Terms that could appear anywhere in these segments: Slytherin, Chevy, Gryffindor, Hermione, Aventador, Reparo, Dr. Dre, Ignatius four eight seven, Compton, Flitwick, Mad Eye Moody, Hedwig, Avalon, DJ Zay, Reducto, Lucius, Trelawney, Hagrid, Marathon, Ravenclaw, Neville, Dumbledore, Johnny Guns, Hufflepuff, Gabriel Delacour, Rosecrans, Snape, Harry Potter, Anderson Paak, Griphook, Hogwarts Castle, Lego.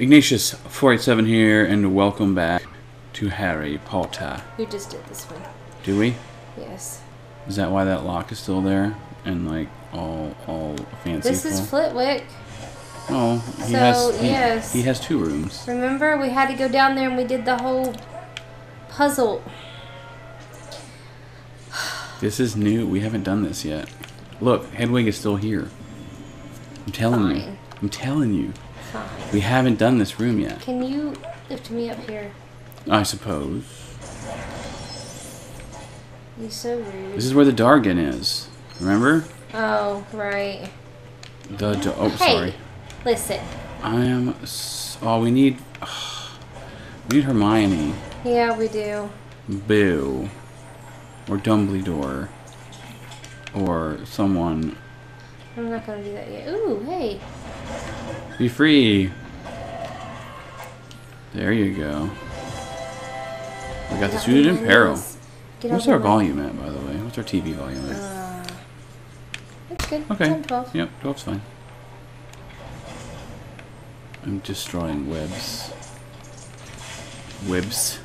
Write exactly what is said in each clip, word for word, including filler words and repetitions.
Ignatius four eight seven here, and welcome back to Harry Potter. We just did this one. Do we? Yes. Is that why that lock is still there and like all all fancy? This is Flitwick. Oh, he so, has he, yes. he has two rooms. Remember, we had to go down there and we did the whole puzzle. This is new. We haven't done this yet. Look, Hedwig is still here. I'm telling Fine. you. I'm telling you. Fine. We haven't done this room yet. Can you lift me up here? I suppose. You're so rude. This is where the Dargan is. Remember? Oh, right. The do oh, hey, sorry. Listen. I am. Oh, we need. Oh, we need Hermione. Yeah, we do. Boo. Or Dumbledore. Or someone. I'm not gonna do that yet. Ooh, hey. Be free. There you go. We got the student in peril. What's our volume at, by the way? What's our T V volume at? Uh, that's good. Okay. ten, twelve. Yep, twelve's fine. I'm destroying webs. Webs.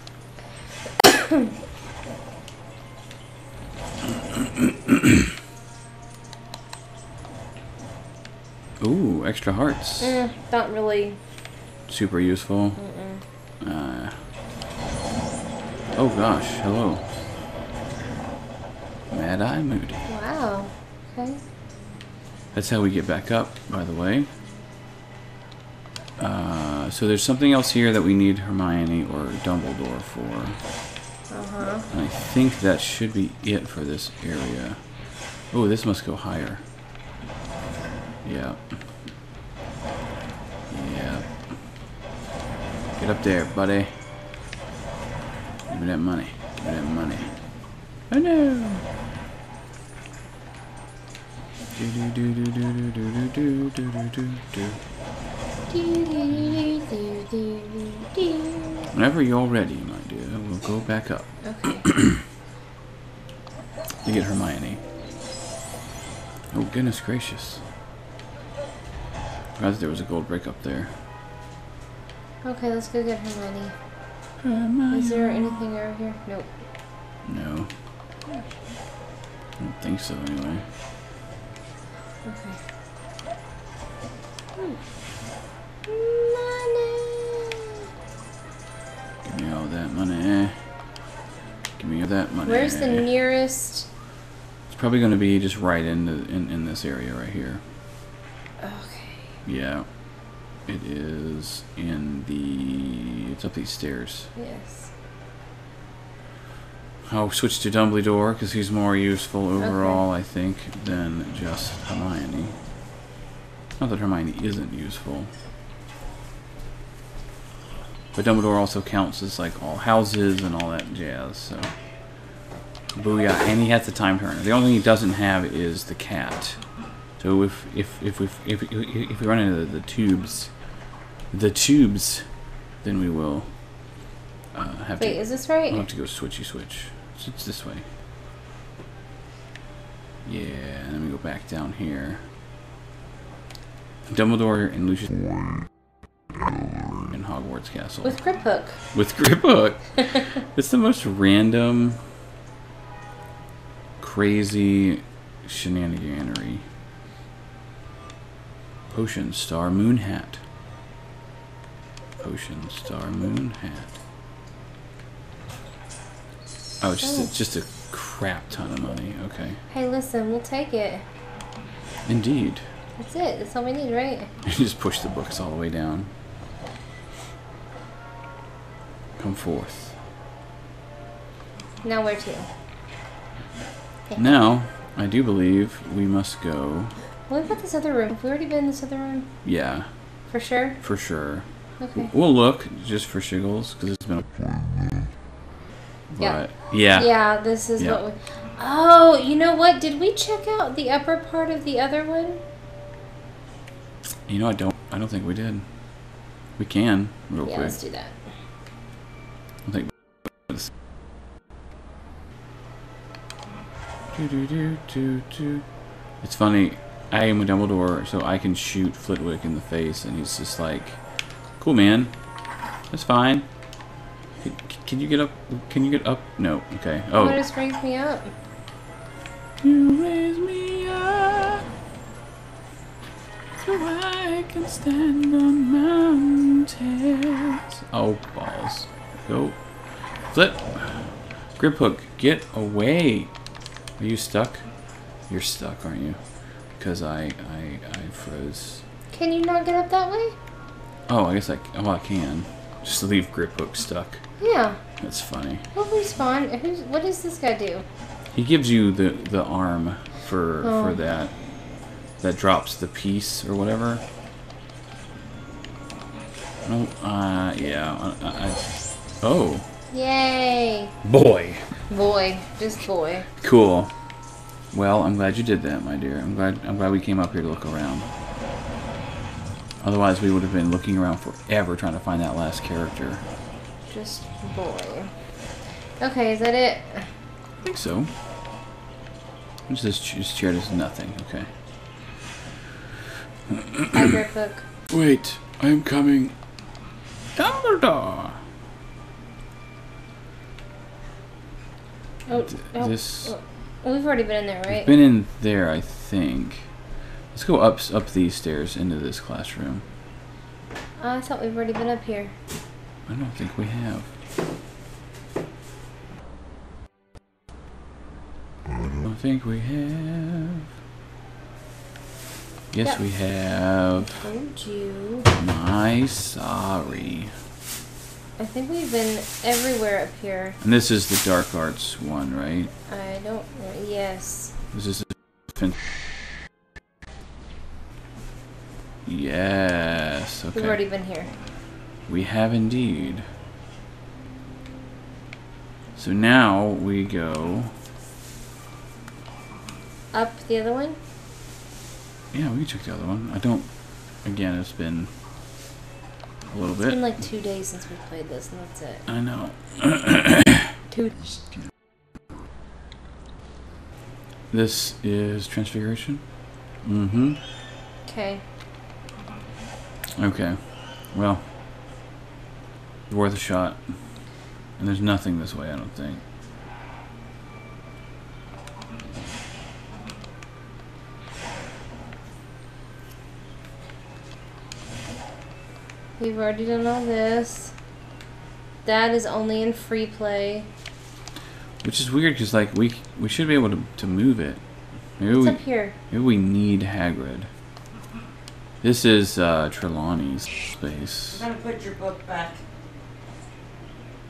Ooh, extra hearts. Mm, not really. Super useful. Mm-mm. Uh, oh gosh, hello. Mad Eye Moody. Wow. Okay. That's how we get back up, by the way. Uh, so there's something else here that we need Hermione or Dumbledore for. Uh-huh. And I think that should be it for this area. Oh, this must go higher. Yeah. Yeah. Get up there, buddy. Give me that money. Give me that money. Oh no! Do do do do do do do do do do do. Whenever you're ready, my dear, we'll go back up. Okay. You get Hermione. Oh, goodness gracious. I thought there was a gold brick up there. Okay, let's go get Hermione. Hermione. Is there anything over here? Nope. No. I don't think so, anyway. Okay. Hmm. Give me all that money. Give me all that money. Where's the nearest? It's probably going to be just right in, the, in in this area right here. Okay. Yeah. It is in the... It's up these stairs. Yes. I'll switch to Dumbledore because he's more useful overall, okay. I think, than just Hermione. Not that Hermione isn't useful. But Dumbledore also counts as like all houses and all that jazz, so... Booyah, and he has the time turner. The only thing he doesn't have is the cat. So if if if we if, if, if we run into the, the tubes, the tubes, then we will uh, have Wait, to... Wait, is this right? We'll have to go switchy switch. So it's this way. Yeah, and then we go back down here. Dumbledore and Lucius... in Hogwarts Castle. With Griphook. With Griphook. It's the most random, crazy shenaniganery. Potion Star Moon Hat. Potion Star Moon Hat. Oh, it's just, a, just a crap ton of money. Okay. Hey, listen, we'll take it. Indeed. That's it. That's all we need, right? You just push the books all the way down. Come forth. Now where to? Okay. Now, I do believe we must go... What about this other room? Have we already been in this other room? Yeah. For sure? For sure. Okay. We'll look, just for shiggles, because it's been a... But, yeah. Yeah. Yeah, this is yeah. what we... Oh, you know what? Did we check out the upper part of the other one? You know, I don't... I don't think we did. We can, real yeah, quick. Yeah, let's do that. I think... Do, do, do, do, do. It's funny... I am a Dumbledore, so I can shoot Flitwick in the face, and he's just like, Cool, man. That's fine. Can, can you get up? Can you get up? No. Okay. Oh. You just raise me up. You raise me up so I can stand on mountains. Oh, balls. Go. Flip. Griphook, get away. Are you stuck? You're stuck, aren't you? Because I, I, I froze. Can you not get up that way? Oh, I guess I, well, I can. Just leave Griphook stuck. Yeah. That's funny. He'll respawn. Who's, what does this guy do? He gives you the, the arm for oh. for that. That drops the piece or whatever. No, oh, uh, yeah. I, I, oh. Yay. Boy. Boy. Just boy. Cool. Well, I'm glad you did that, my dear. I'm glad I'm glad we came up here to look around. Otherwise, we would have been looking around forever trying to find that last character. Just boy. Okay, is that it? I think so. What's this? This chair does nothing. Okay. Hi, Griphook. Wait, I'm coming. Dumbledore. Oh, oh, this. Oh. We've already been in there, right? We've been in there, I think. Let's go up up these stairs into this classroom. Uh, I thought we've already been up here. I don't think we have. I don't think we have. Yes, yep. We have. I told you. My sorry. I think we've been everywhere up here. And this is the dark arts one, right? I don't know. Yes. This is a... Yes. Okay. We've already been here. We have indeed. So now we go... Up the other one? Yeah, we can check the other one. I don't... Again, it's been... A little bit. It's been like two days since we played this, and that's it. I know. Two. This is Transfiguration. Mm-hmm. Okay. Okay. Well, it's worth a shot. And there's nothing this way, I don't think. We've already done all this. That is only in free play. Which is weird, because like we we should be able to to move it. Maybe What's we, up here? Maybe we need Hagrid. This is uh, Trelawney's space. I'm gonna put your book back.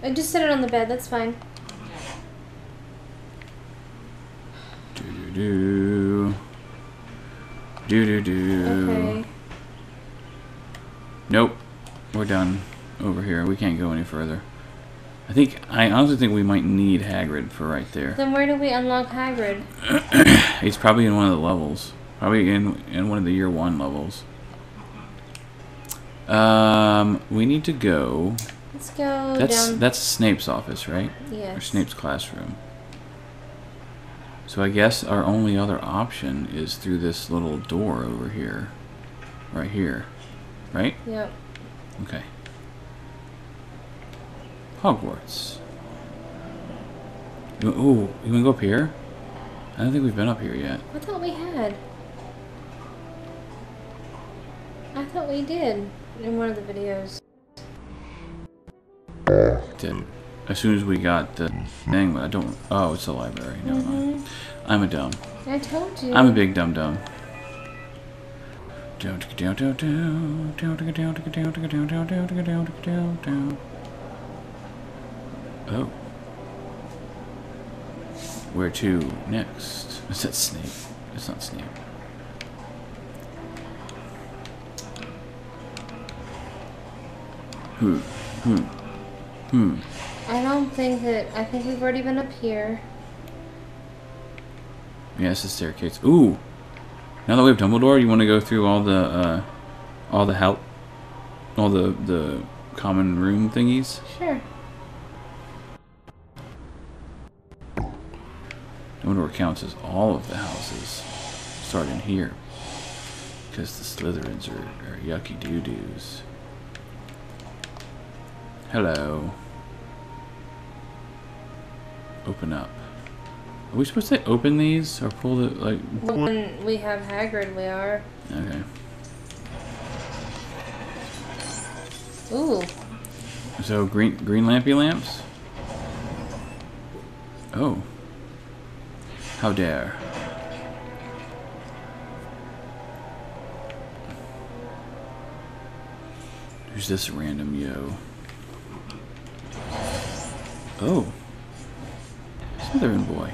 I just set it on the bed. That's fine. Do do do. Do do do. Okay. Nope. We're done over here. We can't go any further. I think, I honestly think we might need Hagrid for right there. Then where do we unlock Hagrid? He's probably in one of the levels. Probably in in one of the year one levels. Um, we need to go. Let's go that's, down. That's Snape's office, right? Yes. Or Snape's classroom. So I guess our only other option is through this little door over here. Right here. Right? Yep. Okay. Hogwarts. Ooh, you wanna go up here? I don't think we've been up here yet. I thought we had. I thought we did in one of the videos. Did. As soon as we got the thing, but I don't. Oh, it's the library. Never mm-hmm. mind. I'm a dumb. I told you. I'm a big dumb dumb. Down to down down down down down down down down down down down down. Oh. Where to next? Is that Snape? It's not Snape. Hmm. Hmm. Hmm. I don't think that I think we've already been up here. Yeah, it's the staircase. Ooh! Now that we have Dumbledore, you want to go through all the, uh, all the help, all the, the common room thingies? Sure. Dumbledore counts as all of the houses, starting here, because the Slytherins are, are yucky doo-doos. Hello. Open up. Are we supposed to open these or pull the, like... When we have Hagrid, we are. Okay. Ooh. So, green, green lampy lamps? Oh. How dare. Who's this random yo? Oh. Slytherin boy.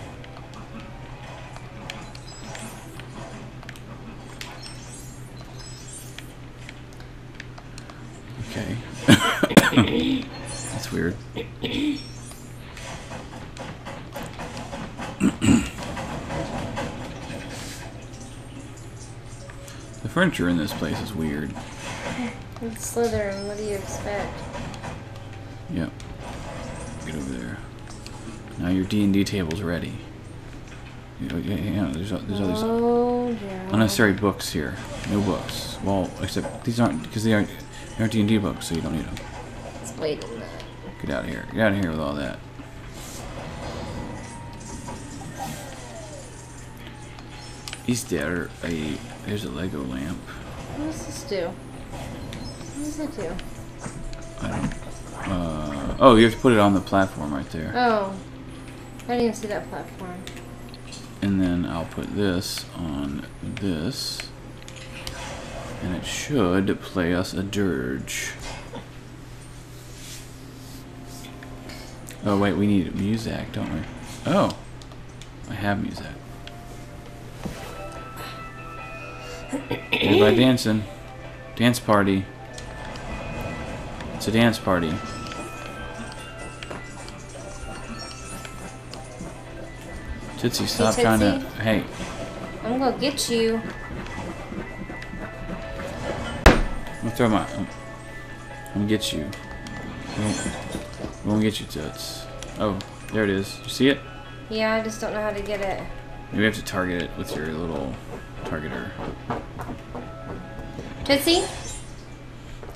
Okay. That's weird. The furniture in this place is weird. It's Slytherin, what do you expect? Yep. Get over there. Now your D and D table's ready. Yeah, yeah, yeah. There's, there's all these oh, yeah. unnecessary books here. No books. Well, except these aren't, because they aren't they aren't D and D books, so you don't need them. It's waiting. Get out of here. Get out of here with all that. Is there a... There's a Lego lamp. What does this do? What does it do? I don't... Uh, oh, you have to put it on the platform right there. Oh. I didn't even see that platform. And then I'll put this on this. And it should play us a dirge. Oh, wait, we need music, don't we? Oh. I have music. Everybody dancing. Dance party. It's a dance party. Tootsie, stop hey, Tootsie. trying to... Hey. I'm gonna get you. I'm gonna throw my... I'm gonna get you. I'm gonna get you, Toots. Oh, there it is. You see it? Yeah, I just don't know how to get it. Maybe you have to target it with your little targeter. Tootsie?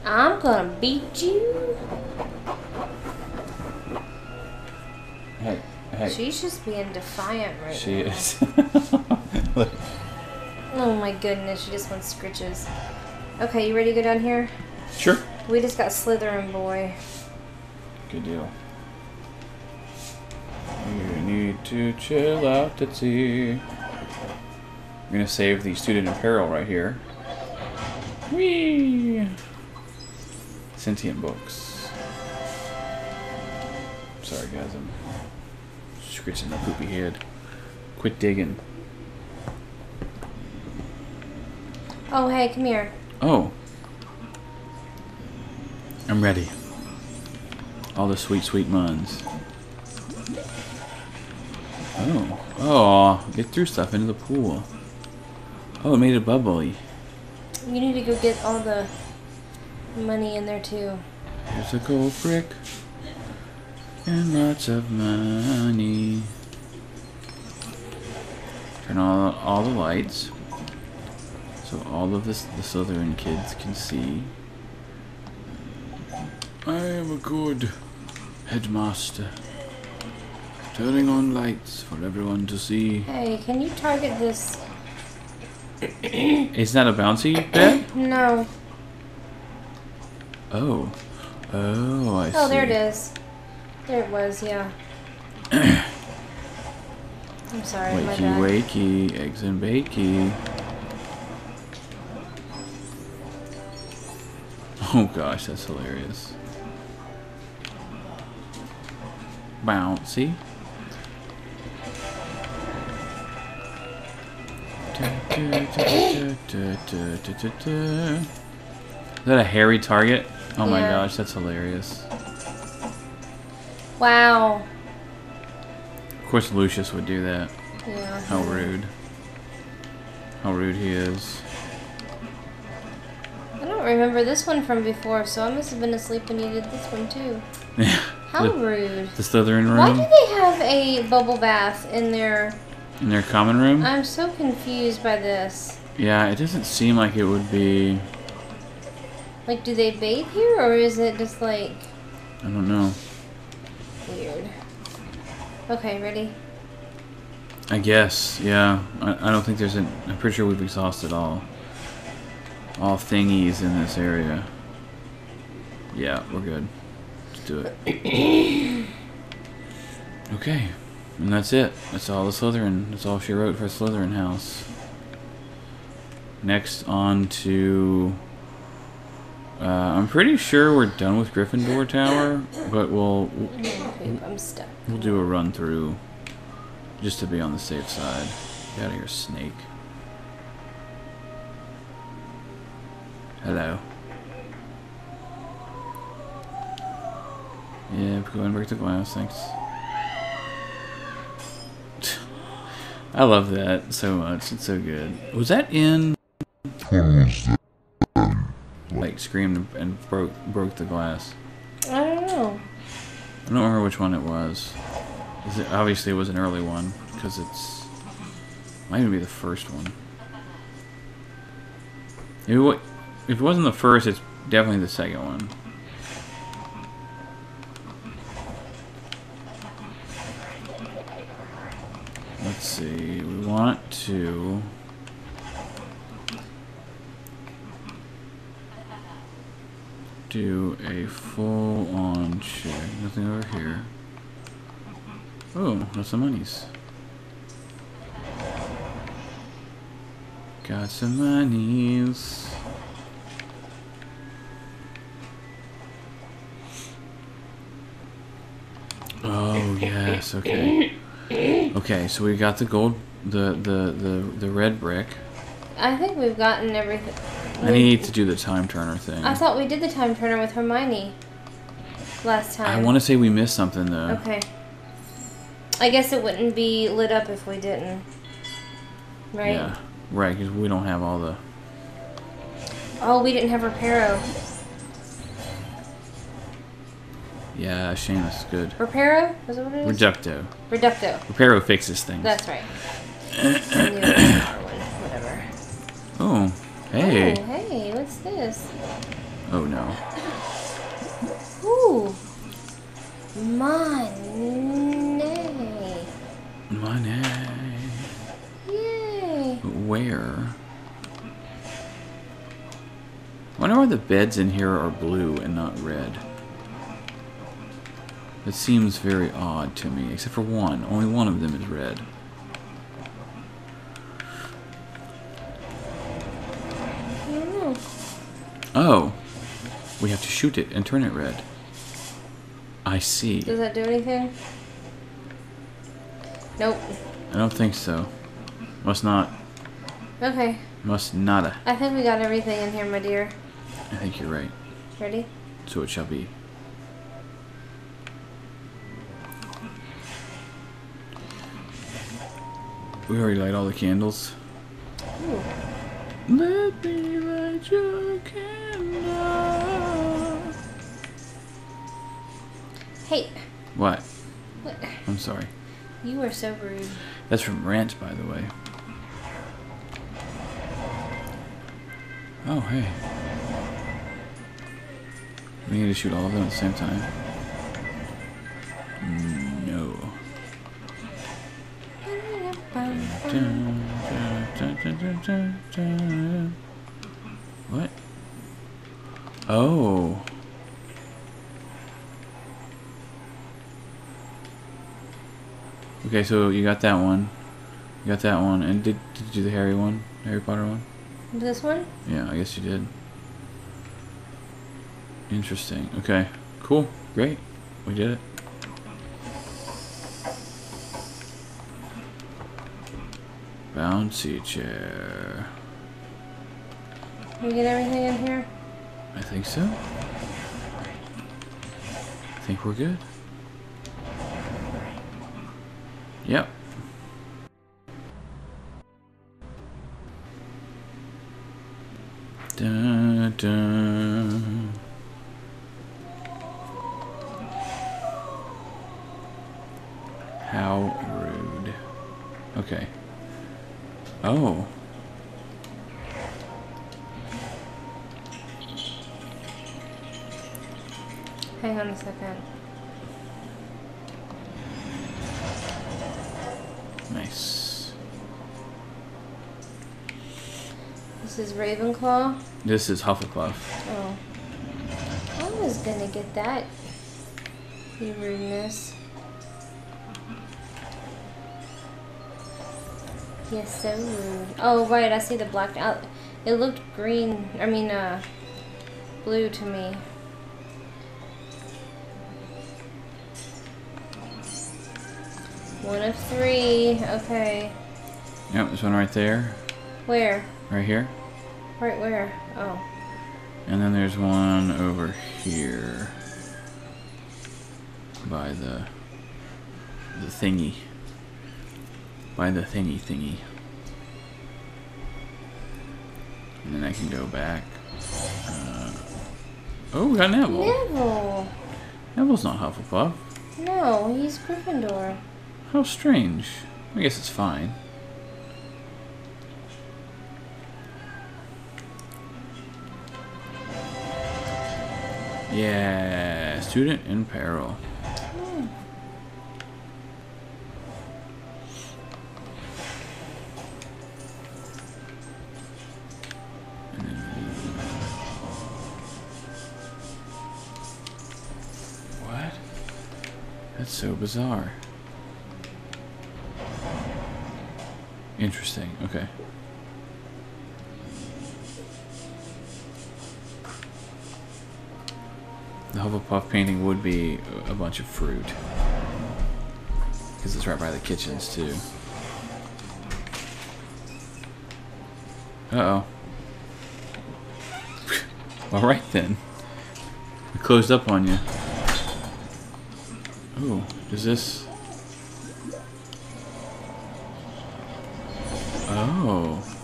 I'm gonna beat you. Hey. Hey. She's just being defiant right she now. She is. Look. Oh my goodness, she just wants scritches. Okay, you ready to go down here? Sure. We just got Slytherin boy. Good deal. You need to chill out, Tootsie. We're gonna save the student in peril right here. Whee! Sentient books. Sorry, guys. I'm scratching the poopy head. Quit digging. Oh, hey, come here. Oh. I'm ready. All the sweet, sweet muns. Oh. Oh, get threw stuff into the pool. Oh, it made it bubbly. You need to go get all the money in there, too. Here's a gold brick. And lots of money. Turn on all, all the lights, so all of this the Slytherin kids can see. I am a good headmaster. Turning on lights for everyone to see. Hey, can you target this? Is that a bouncy bed? No. Oh. Oh, I see. Oh, there it is. There it was, yeah. I'm sorry, wakey, my bad. Wakey, wakey, eggs and bakey. Oh gosh, that's hilarious. Bouncy. Is that a hairy target? Oh my yeah. gosh, that's hilarious. Wow. Of course Lucius would do that. Yeah. How rude. How rude he is. I don't remember this one from before, so I must have been asleep when you did this one too. Yeah. How the, rude. The Slytherin room. Why do they have a bubble bath in their... In their common room? I'm so confused by this. Yeah, it doesn't seem like it would be... Like, do they bathe here, or is it just like... I don't know. Weird. Okay, ready? I guess, yeah. I, I don't think there's an... I'm pretty sure we've exhausted all... all thingies in this area. Yeah, we're good. Let's do it. Okay. And that's it. That's all the Slytherin. That's all she wrote for Slytherin House. Next on to... Uh, I'm pretty sure we're done with Gryffindor Tower, but we'll... I'm stuck. We'll do a run-through just to be on the safe side. Get out of here, snake. Hello. Yeah, go ahead and break the glass, thanks. I love that so much. It's so good. Was that in... Like, screamed and broke broke the glass. I don't know. I don't remember which one it was. It obviously, it was an early one, because it's... might even be the first one. If it wasn't the first, it's definitely the second one. Let's see, we want to... do a full-on check. Nothing over here. Oh, got some monies. Got some monies. Oh, yes, okay. Okay, so we got the gold, the the the the red brick. I think we've gotten everything. I need to do the time turner thing. I thought we did the time turner with Hermione last time. I want to say we missed something though. Okay. I guess it wouldn't be lit up if we didn't, right? Yeah, right. Because we don't have all the. Oh, we didn't have Reparo. Yeah, shame, that's good. Reparo? Is that what it is? Reducto. Reducto. Reparo fixes things. That's right. Whatever. Oh, hey. Oh, hey, what's this? Oh, no. Ooh. Money. Money. Yay. Where? I wonder why the beds in here are blue and not red. It seems very odd to me, except for one. Only one of them is red. I don't know. Oh. We have to shoot it and turn it red. I see. Does that do anything? Nope. I don't think so. Must not. Okay. Must nada. I think we got everything in here, my dear. I think you're right. Ready? So it shall be. We already light all the candles. Ooh. Let me light your candle. Hey. What? What? I'm sorry. You are so rude. That's from Rant, by the way. Oh, hey. We need to shoot all of them at the same time. No. What? Oh. Okay, so you got that one. You got that one. And did, did you do the Harry one? Harry Potter one? This one? Yeah, I guess you did. Interesting. Okay. Cool. Great. We did it. Bouncy chair. Can we get everything in here? I think so. I think we're good. Yep. Dun, dun. How rude. Okay. Oh. Hang on a second. Nice. This is Ravenclaw? This is Hufflepuff. Oh. I was gonna get that. You rudeness. Yes, so rude. Oh, right, I see the black. Out. It looked green, I mean, uh, blue to me. One of three, okay. Yep, there's one right there. Where? Right here. Right where? Oh. And then there's one over here. By the, the thingy. By the thingy thingy. And then I can go back. Uh, oh, we got Neville. Neville. Neville's not Hufflepuff. No, he's Gryffindor. How strange. I guess it's fine. Yeah, student in peril. Hmm. And then, what? That's so bizarre. Interesting, okay. The Hufflepuff painting would be a bunch of fruit. Because it's right by the kitchens, too. Uh-oh. Alright, then. I closed up on you. Ooh, is this... Oh,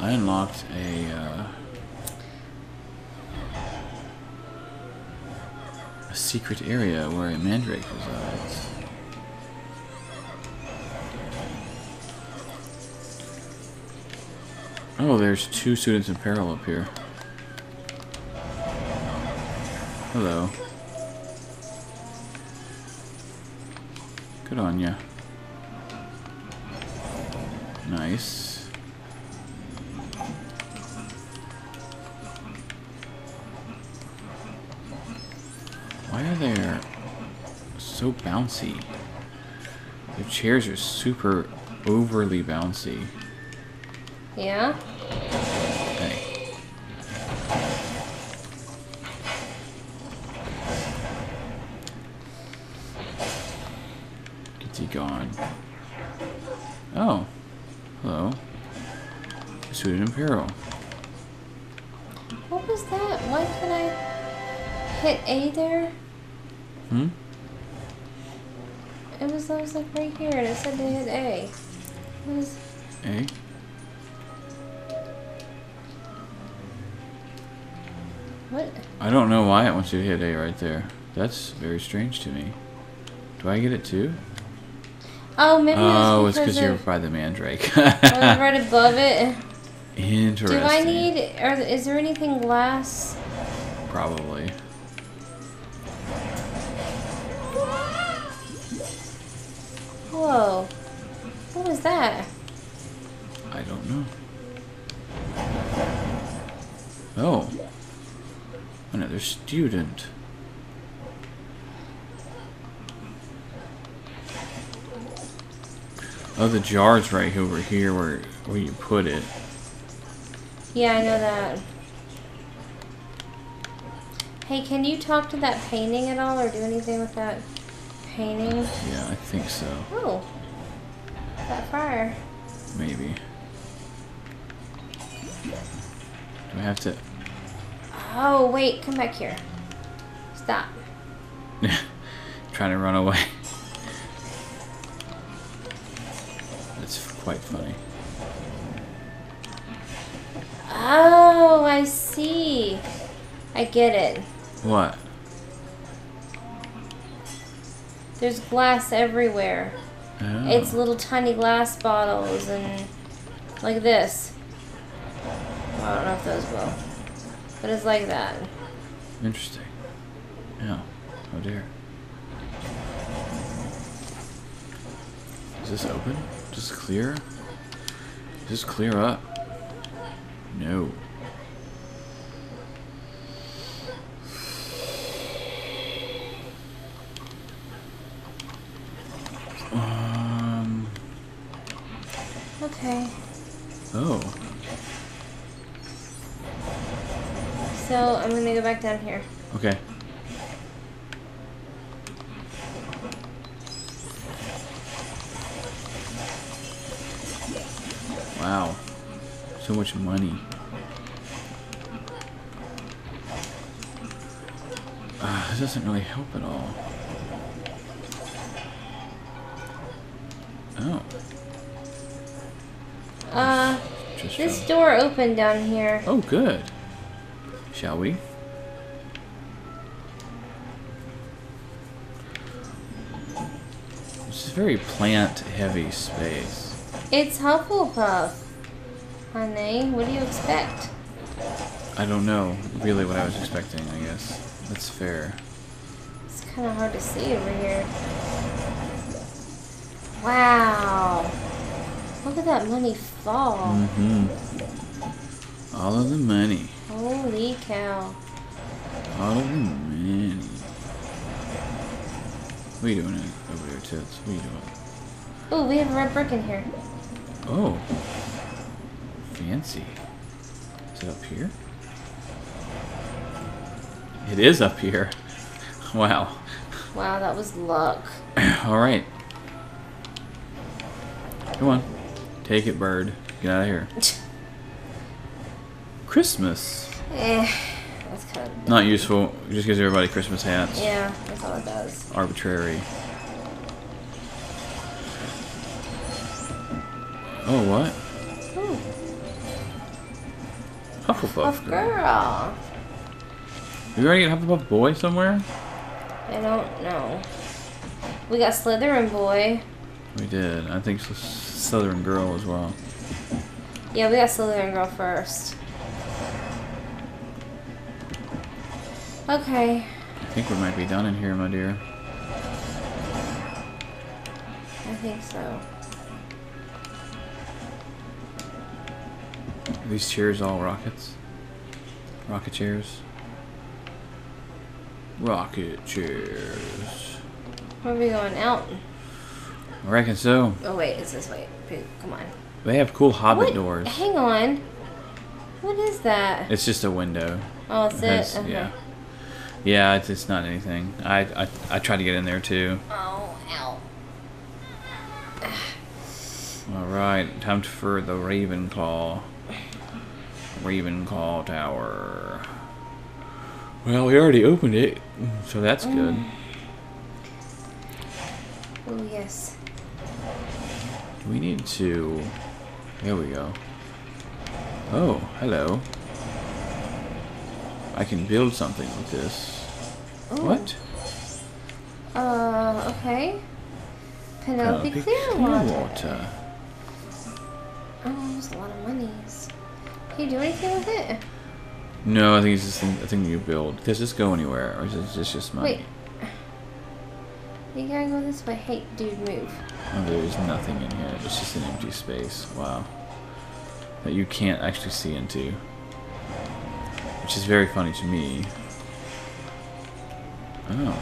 I unlocked a, uh, a secret area where a mandrake resides. Oh, there's two students in peril up here. Hello. Good on ya. Nice. Why are they so bouncy? The chairs are super overly bouncy. Yeah? Hey. Get he gone. Oh. Hello. Student in peril. What was that? Why can I hit A there? Hmm? It was, I was like right here and it said to hit A. What was... A? What? I don't know why it wants you to hit A right there. That's very strange to me. Do I get it too? Oh, maybe oh, it's because you're by the mandrake. Right above it. Interesting. Do I need? Or is there anything glass? Probably. Whoa! What was that? I don't know. Oh, another student. Oh, the jar's right over here where where you put it. Yeah, I know that. Hey, can you talk to that painting at all or do anything with that painting? Yeah, I think so. Oh. That fire. Maybe. Do I have to... Oh, wait. Come back here. Stop. Trying to run away. Quite funny. Oh, I see. I get it. What? There's glass everywhere. Oh. It's little tiny glass bottles and like this. Well, I don't know if those will. But it's like that. Interesting. No. Oh dear. Is this open? Just clear? Does this clear up? No. Um. Okay. Oh. So I'm gonna go back down here. Okay. Wow. So much money. Uh, this doesn't really help at all. Oh. Uh, just this showing. Door opened down here. Oh, good. Shall we? This is very plant-heavy space. It's Hufflepuff, honey. What do you expect? I don't know really what I was expecting, I guess. That's fair. It's kind of hard to see over here. Wow. Look at that money fall. Mm-hmm. All of the money. Holy cow. All of the money. What are you doing over here, Tits? What are you doing? Oh, we have a red brick in here. Oh. Fancy. Is it up here? It is up here. Wow. Wow, that was luck. Alright. Come on. Take it, bird. Get out of here. Christmas. Eh. That's kind of... Not useful. It just gives everybody Christmas hats. Yeah, that's all it does. Arbitrary. Oh, what? Ooh. Hufflepuff girl. girl. We already got Hufflepuff boy somewhere? I don't know. We got Slytherin boy. We did. I think Slytherin girl as well. Yeah, we got Slytherin girl first. Okay. I think we might be done in here, my dear. I think so. These chairs all rockets. Rocket chairs. Rocket chairs. Where are we going out? I reckon so. Oh wait, it's this way. Come on. They have cool hobbit what? doors. Hang on. What is that? It's just a window. Oh, it's it? Has, okay. Yeah. Yeah, it's, it's not anything. I, I I tried to get in there too. Oh, ow. Alright, time for the Ravenclaw. Ravenclaw Tower. Well, we already opened it, so that's mm. good. Oh, yes. We need to... There we go. Oh, hello. I can build something with this. Ooh. What? Uh, okay. Penelope Clearwater. Clearwater. Oh, there's a lot of monies. Can you do anything with it? No, I think it's just a thing you build. Does this go anywhere, or is it just, just money? Wait. You gotta go this way. Hey, dude, move. Oh, there's nothing in here. It's just an empty space. Wow. That you can't actually see into. Which is very funny to me. Oh.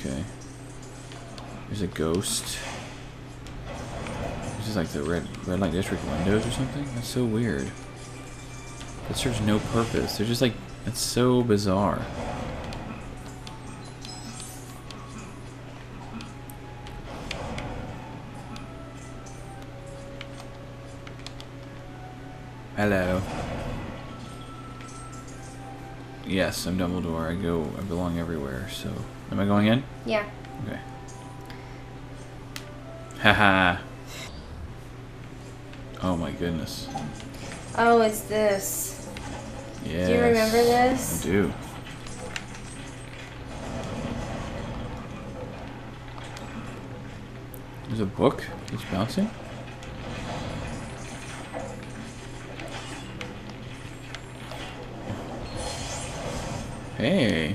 Okay. There's a ghost. This is like the red, red light district windows or something? That's so weird. That serves no purpose. They're just like, that's so bizarre. Hello. Yes, I'm Dumbledore. I go, I belong everywhere, so. Am I going in? Yeah. Okay. Haha. Oh my goodness. Oh, it's this. Yes. Do you remember this? I do. There's a book that's bouncing. Hey.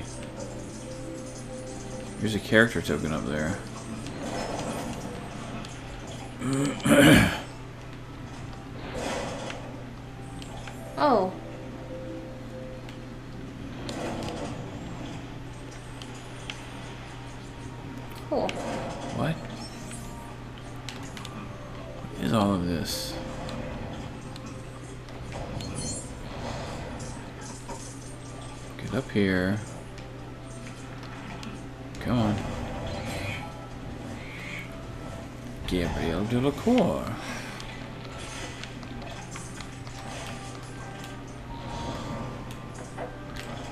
Here's a character token up there. Oh. Cool. What? What is all of this? Get up here. Come on. Gabriel Delacour.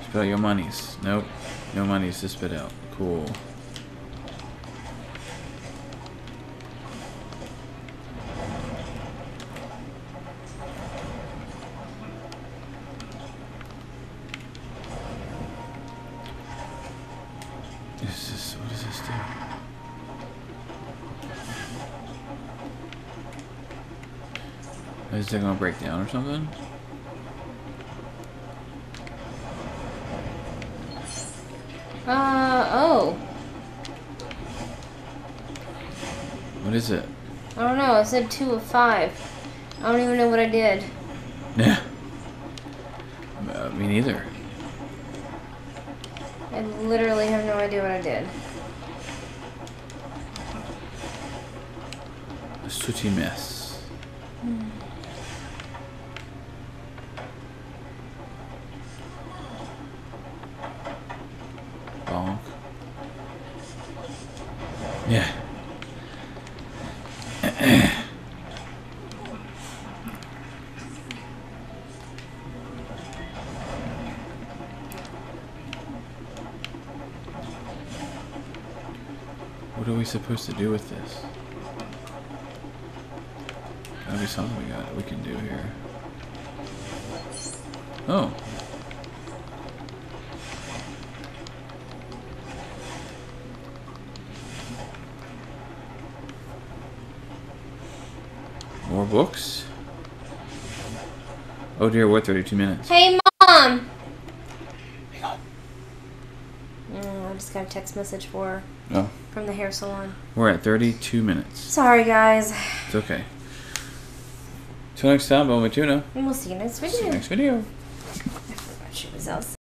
Spit out your monies. Nope. No monies to spit out. Cool. Is it gonna break down or something? Uh oh. What is it? I don't know. I said two of five. I don't even know what I did. Yeah. Uh, me neither. I literally have no idea what I did. A sooty mess. Hmm. Yeah. What are we supposed to do with this? Gotta be something we got we can do here. Oh. More books? Oh dear, we're thirty-two minutes. Hey, Mom! Hang on. Mm, I just got a text message for her. Oh. From the hair salon. We're at thirty-two minutes. Sorry, guys. It's okay. Till next time, Bon Matuna. And we'll see you next video. See you next video. I forgot she was outside.